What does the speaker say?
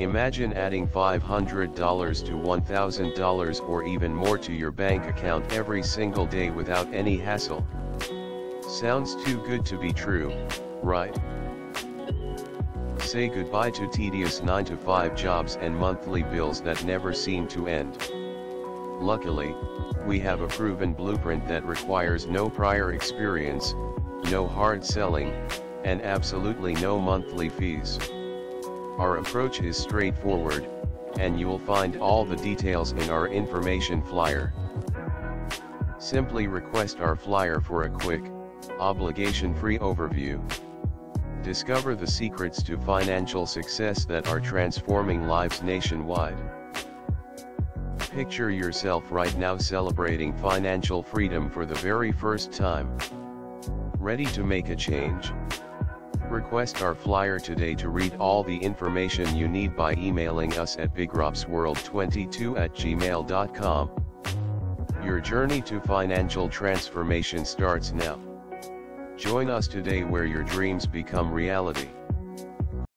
Imagine adding $500 to $1,000 or even more to your bank account every single day without any hassle. Sounds too good to be true, right? Say goodbye to tedious 9-to-5 jobs and monthly bills that never seem to end. Luckily, we have a proven blueprint that requires no prior experience, no hard selling, and absolutely no monthly fees. Our approach is straightforward, and you'll find all the details in our information flyer. Simply request our flyer for a quick, obligation-free overview. Discover the secrets to financial success that are transforming lives nationwide. Picture yourself right now celebrating financial freedom for the very first time. Ready to make a change? Request our flyer today to read all the information you need by emailing us at bigrobsworld22@gmail.com. Your journey to financial transformation starts now. Join us today where your dreams become reality.